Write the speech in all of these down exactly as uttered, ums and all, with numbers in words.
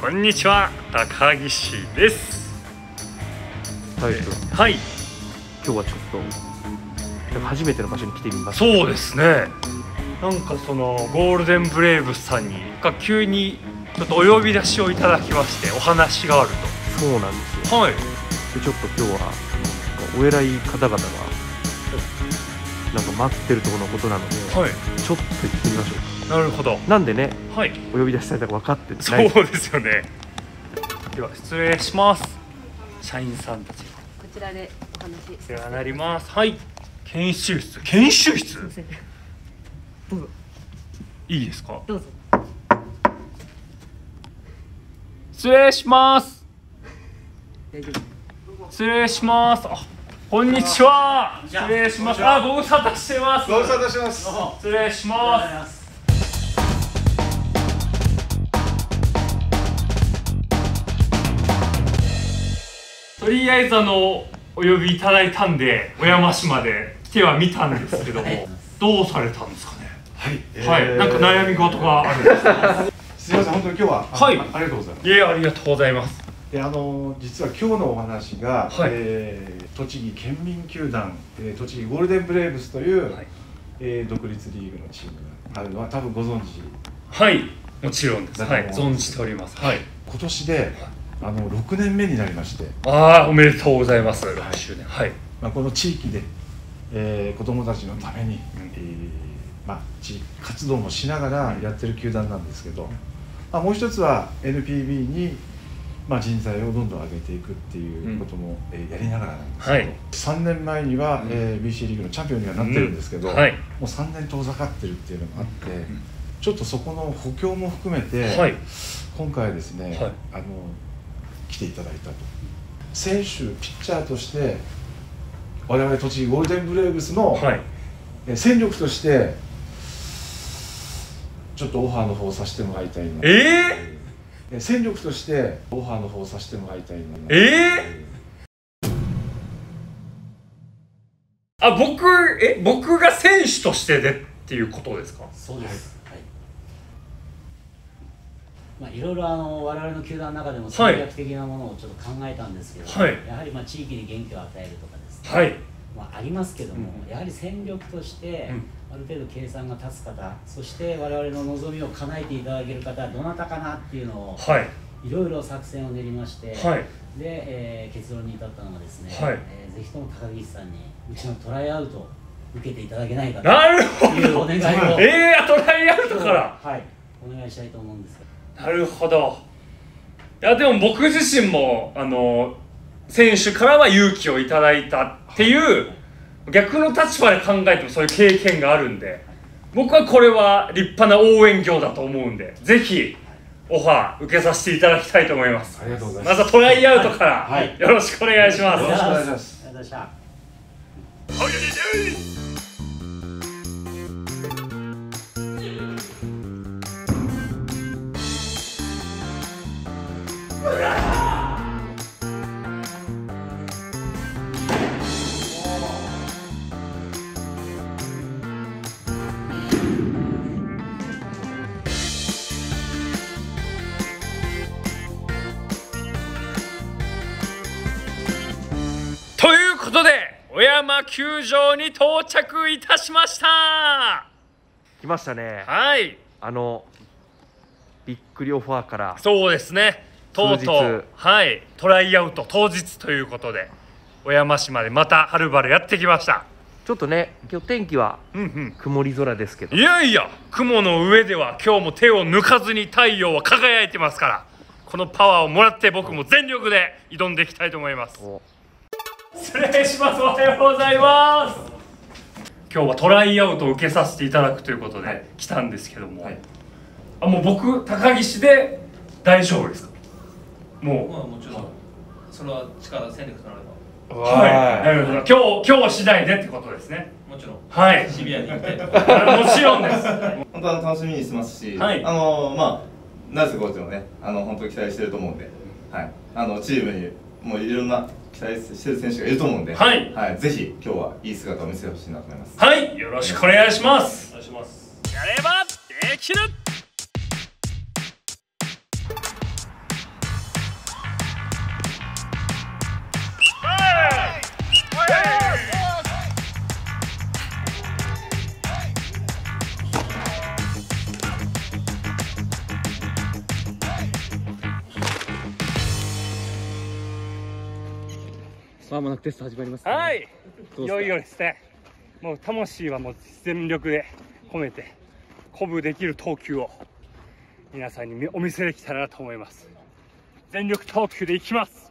こんにちは、高岸です。はい、はい、今日はちょっと初めての場所に来てみました。そうですね、なんかそのゴールデンブレイブスさんに急にちょっとお呼び出しをいただきまして、お話があると。そうなんですよ。はい。でちょっと今日はお偉い方々がなんか待ってるところのことなので、はい、ちょっと行ってみましょう。なるほど。なんでね、はい、お呼び出しされたら分かってない。そうですよね。では失礼します。社員さんたちこちらでお話ししてなります。はい、研修室、研修室どうぞ。いいですか、どうぞ。失礼します。大丈夫。失礼します。あ、こんにちは。失礼します。あ、ご無沙汰してます。ご無沙汰してます。失礼します。とりあえずあのお呼びいただいたんで、小山市まで来てはみたんですけども、どうされたんですかね。はい。はい。なんか悩み事があるんですか。すみません、本当に今日は。はい。ありがとうございます。いや、ありがとうございます。であの実は今日のお話が、はい、えー、栃木県民球団、えー、栃木ゴールデンブレーブスという、はい、えー、独立リーグのチームがあるのは多分ご存知。はい、もちろんです。はい、存じております。はい、今年であのろくねんめになりまして。ああ、おめでとうございます。ろくしゅうねん。はい、まあ、この地域で、えー、子どもたちのために、うん、えー、まあ、地域活動もしながらやってる球団なんですけど、うん、まあ、もう一つは エヌピービー にまあ人材をどんどん上げていくっていうこともやりながらなんですけど、さんねんまえには ビーシー リーグのチャンピオンにはなってるんですけど、もうさんねん遠ざかってるっていうのもあって、ちょっとそこの補強も含めて今回はですね、あの来ていただいたと。選手、ピッチャーとして我々栃木ゴールデンブレーブスの戦力としてちょっとオファーの方をさせてもらいたいな。えー戦力としてオファーの方をさせてもらいたいな。えー、あ、僕、え、僕が選手としてでっていうことですか。そうです。はい。まあいろいろあの我々の球団の中でも戦略的なものをちょっと考えたんですけど、はい、やはりまあ地域に元気を与えるとかですね。はい。まあありますけども、うん、やはり戦力として、うん。ある程度計算が立つ方、そして我々の望みを叶えていただける方はどなたかなっていうのを、はい、いろいろ作戦を練りまして、はい、で、えー、結論に至ったのがですね、はい、えー、ぜひとも高岸さんにうちのトライアウトを受けていただけないかというお願いをえー、トライアウトから、はい、お願いしたいと思うんですけど。なるほど。いやでも僕自身もあの選手からは勇気をいただいたっていう、はいはい、逆の立場で考えてもそういう経験があるんで、僕はこれは立派な応援業だと思うんで、ぜひオファー受けさせていただきたいと思います。ありがとうございます。まずトライアウトからよろしくお願いします。よろしくお願いします。ありがとうございました。ということで、小山球場に到着いたしました。来ましたね。はい。あのびっくりオファーから。そうですね。とうとう、はい、トライアウト当日ということで、小山市までまたはるばるやってきました。ちょっとね、今日天気は曇り空ですけど。うんうん、いやいや、雲の上では今日も手を抜かずに太陽は輝いてますから、このパワーをもらって僕も全力で挑んでいきたいと思います。失礼します。おはようございます。今日はトライアウトを受けさせていただくということで来たんですけども、はい、あ、もう僕高岸で大丈夫ですか。もう、まあ、もちろん、はい、それは力戦力取られた。はい、なるほど。今日、今日次第でってことですね。もちろん、はい、シビアに行きたいと思います。もちろんです。本当は楽しみにしてますし、はい、あのまあなぜこっちもね、あの本当に期待してると思うんで、はい、あのチームにもういろんな期待してる選手がいると思うんで、はい、はい、ぜひ今日はいい姿を見せてほしいなと思います。はい、よろしくお願いします。お願いします。やればできる。まもなくテスト始まります、ね。はい。いよいよですね。もう魂はもう全力で込めて鼓舞できる投球を皆さんにお見せできたらなと思います。全力投球でいきます。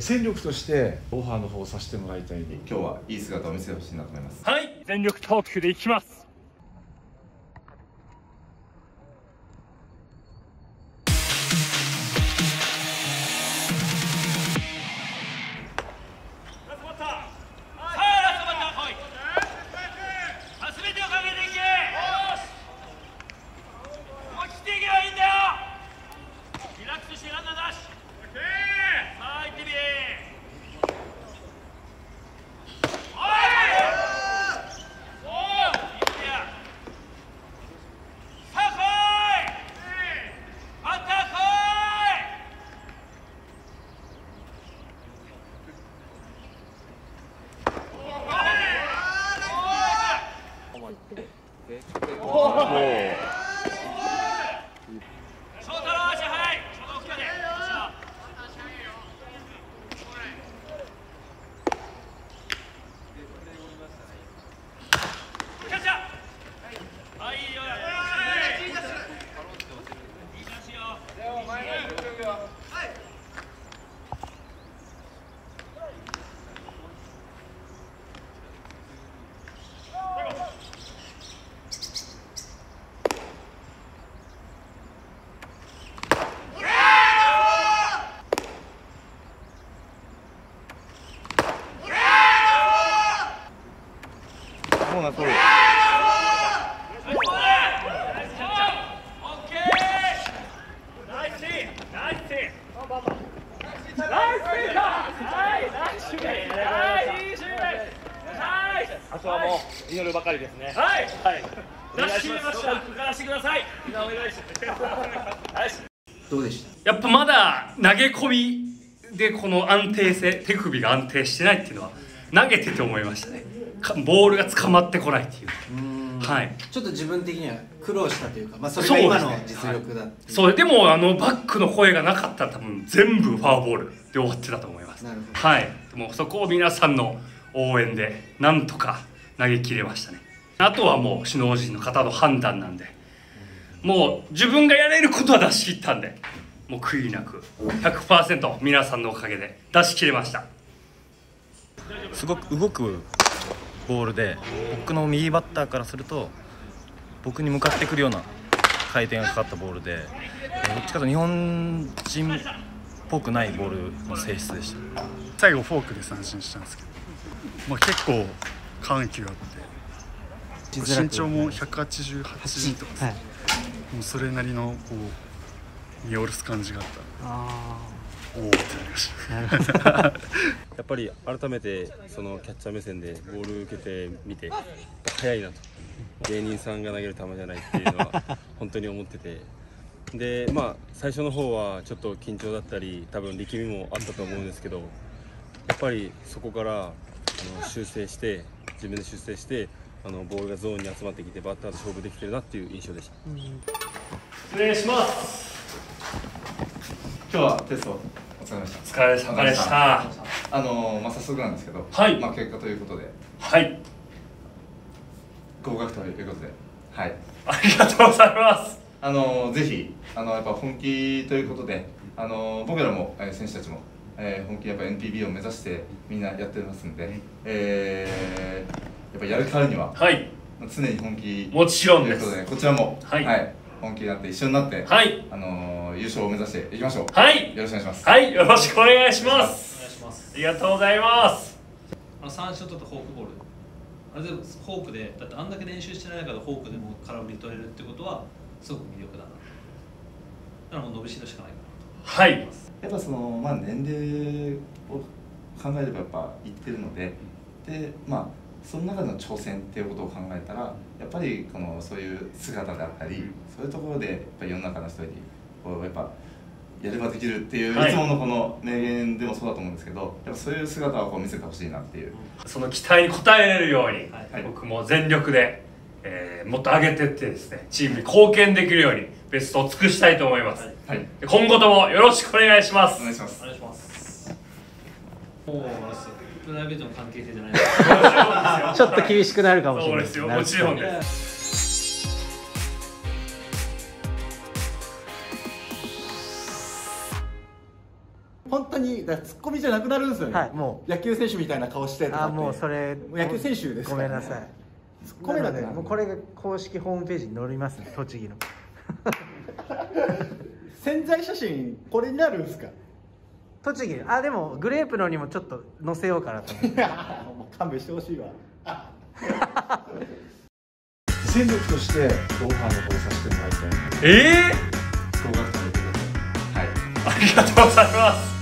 戦力としてオファーの方をさせてもらいたいんで、今日はいい姿を見せてほしいなと思います。はい、全力投球でいきます。祈るばかりですね。はい、はい、出してみました。出してください。みんなお願いします。どうでした？やっぱまだ投げ込みでこの安定性、手首が安定してないっていうのは投げてて思いましたね。ボールが捕まってこないっていう。はい。ちょっと自分的には苦労したというか、まあそれが今の実力だっていう。そうですね。はい。そう、でもあのバックの声がなかったら多分全部ファウボールで終わってたと思います。なるほど。はい。もうそこを皆さんの応援でなんとか投げ切れましたね。あとはもう首脳陣の方の判断なんで、もう自分がやれることは出し切ったんで、もう悔いなく ひゃくパーセント 皆さんのおかげで出し切れました。すごく動くボールで、僕の右バッターからすると僕に向かってくるような回転がかかったボールで、どっちかというと日本人っぽくないボールの性質でした。最後フォークで三振したんですけど、まあ、結構緩急あって、身長もひゃくはちじゅうはちとか、はい、もうそれなりのこう見下ろす感じがあった。あおおってなりました。やっぱり改めてそのキャッチャー目線でボール受けてみて、速いなと、芸人さんが投げる球じゃないっていうのは本当に思ってて、でまあ最初の方はちょっと緊張だったり、多分力みもあったと思うんですけど、やっぱりそこからあの修正して。自分で出世して、あのボールがゾーンに集まってきて、バッターと勝負できてるなっていう印象でした。失礼します。今日はテストお疲れ様でした。お疲れ様でした。あのまあ早速なんですけど、はい、まあ結果ということで、はい、合格ということで、はい、ありがとうございます。あのぜひあのやっぱ本気ということで、あの僕らも選手たちも。えー、本気でやっぱ エヌピービー を目指してみんなやってますんで、うんえー、やっぱやるからには、はい、常に本気もちろんですということで、こちらも、はいはい、本気になって一緒になって、はいあのー、優勝を目指していきましょう。はい、よろしくお願いします。はい、よろしくお願いします。ありがとうございます。あの三振を取ったフォークボール、あれでもフォークでだってあんだけ練習してないからフォークでも空振り取れるってことはすごく魅力だな。だからもう伸びしろしかないかなと思います。はいやっぱそのまあ年齢を考えればやっぱいってるので、でまあその中での挑戦っていうことを考えたらやっぱりこのそういう姿だったりそういうところでやっぱ世の中の人にこうやっぱやればできるっていう、はい、いつものこの名言でもそうだと思うんですけど、やっぱそういう姿をこう見せてほしいなっていう、その期待に応えられるように、はい、僕も全力で、えー、もっと上げてってですねチームに貢献できるようにベストを尽くしたいと思います。はいはい、今後ともよろしくお願いします。お願いします。お願いします。おお、プライベートの関係性じゃない。ちょっと厳しくなるかもしれない。そうですよ、もちろんです。本当にだツッコミじゃなくなるんですよね。はい、もう野球選手みたいな顔してとかって。あ、もうそれ野球選手ですからね。ごめんなさい。ツッコミだね。もうこれが公式ホームページに載りますね。栃木の。宣材写真これになるんですか栃木。あでもグレープのにもちょっと載せようかなと思って勘弁してほしいわ戦力としてオファーの方させてもらいたい。ええー、合格ということで、はい、ありがとうございます。